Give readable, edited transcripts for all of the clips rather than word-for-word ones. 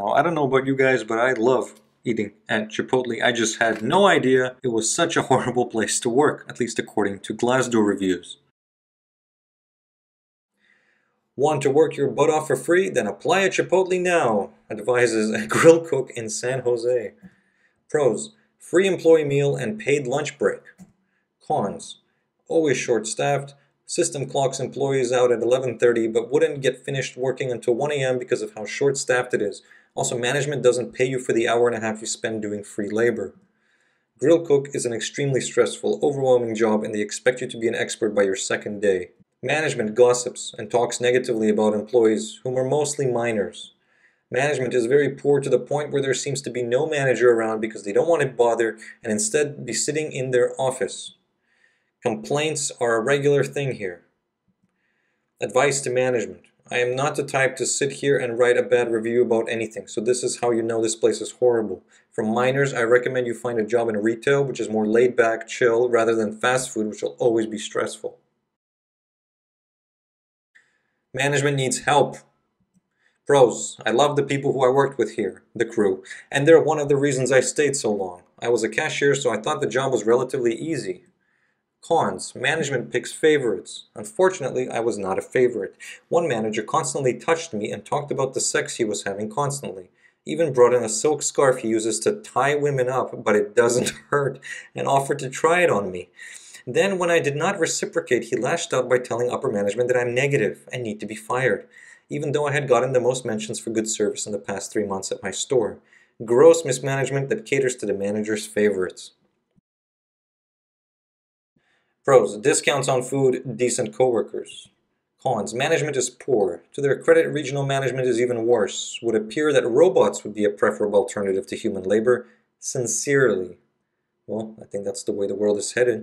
Now, I don't know about you guys, but I love eating at Chipotle. I just had no idea it was such a horrible place to work, at least according to Glassdoor reviews. Want to work your butt off for free? Then apply at Chipotle now, advises a grill cook in San Jose. Pros: free employee meal and paid lunch break. Cons: always short-staffed. System clocks employees out at 11:30 but wouldn't get finished working until 1 a.m. because of how short-staffed it is. Also, management doesn't pay you for the hour and a half you spend doing free labor. Grill cook is an extremely stressful, overwhelming job, and they expect you to be an expert by your second day. Management gossips and talks negatively about employees, whom are mostly minors. Management is very poor, to the point where there seems to be no manager around because they don't want to bother and instead be sitting in their office. Complaints are a regular thing here. Advice to management: I am not the type to sit here and write a bad review about anything, so this is how you know this place is horrible. From minors, I recommend you find a job in retail, which is more laid back, chill, rather than fast food, which will always be stressful. Management needs help. Pros: I love the people who I worked with here, the crew, and they're one of the reasons I stayed so long. I was a cashier, so I thought the job was relatively easy. Cons: management picks favorites. Unfortunately, I was not a favorite. One manager constantly touched me and talked about the sex he was having constantly. Even brought in a silk scarf he uses to tie women up, but it doesn't hurt, and offered to try it on me. Then, when I did not reciprocate, he lashed out by telling upper management that I'm negative and need to be fired, even though I had gotten the most mentions for good service in the past 3 months at my store. Gross mismanagement that caters to the manager's favorites. Pros: discounts on food, decent coworkers. Cons: management is poor. To their credit, regional management is even worse. Would appear that robots would be a preferable alternative to human labor. Sincerely. Well, I think that's the way the world is headed.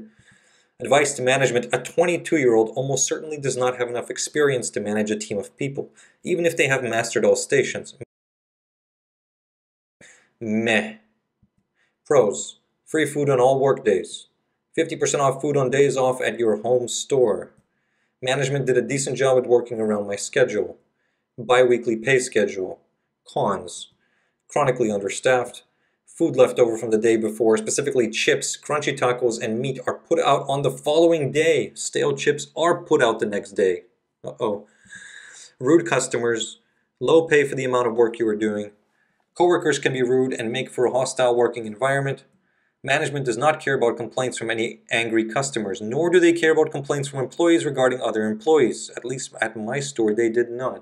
Advice to management: a 22-year-old almost certainly does not have enough experience to manage a team of people, even if they have mastered all stations. Meh. Pros: free food on all workdays. 50% off food on days off at your home store. Management did a decent job at working around my schedule. Bi-weekly pay schedule. Cons: chronically understaffed. Food left over from the day before, specifically chips, crunchy tacos, and meat, are put out on the following day. Stale chips are put out the next day. Uh-oh. Rude customers. Low pay for the amount of work you are doing. Coworkers can be rude and make for a hostile working environment. Management does not care about complaints from any angry customers, nor do they care about complaints from employees regarding other employees. At least at my store, they did not.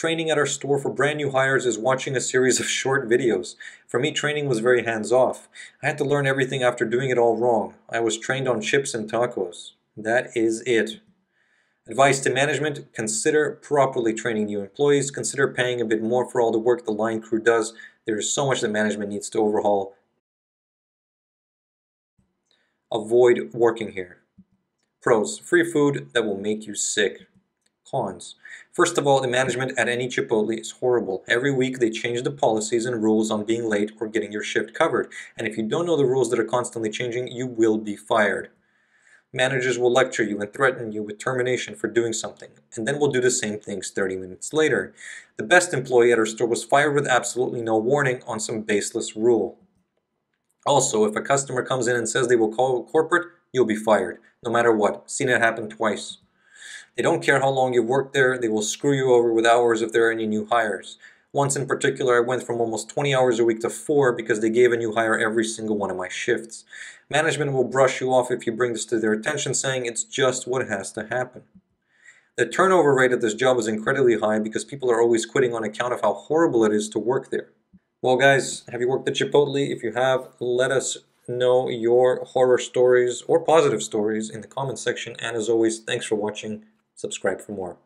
Training at our store for brand new hires is watching a series of short videos. For me, training was very hands-off. I had to learn everything after doing it all wrong. I was trained on chips and tacos. That is it. Advice to management: consider properly training new employees. Consider paying a bit more for all the work the line crew does. There is so much that management needs to overhaul. Avoid working here. Pros: free food that will make you sick. Cons: first of all, the management at any Chipotle is horrible. Every week they change the policies and rules on being late or getting your shift covered, and if you don't know the rules that are constantly changing, you will be fired. Managers will lecture you and threaten you with termination for doing something, and then will do the same things 30 minutes later. The best employee at our store was fired with absolutely no warning on some baseless rule. Also, if a customer comes in and says they will call corporate, you'll be fired, no matter what. Seen it happen twice. They don't care how long you've worked there. They will screw you over with hours if there are any new hires. Once in particular, I went from almost 20 hours a week to 4 because they gave a new hire every single one of my shifts. Management will brush you off if you bring this to their attention, saying it's just what has to happen. The turnover rate at this job is incredibly high because people are always quitting on account of how horrible it is to work there. Well, guys, have you worked at Chipotle? If you have, let us know your horror stories or positive stories in the comment section. And as always, thanks for watching. Subscribe for more.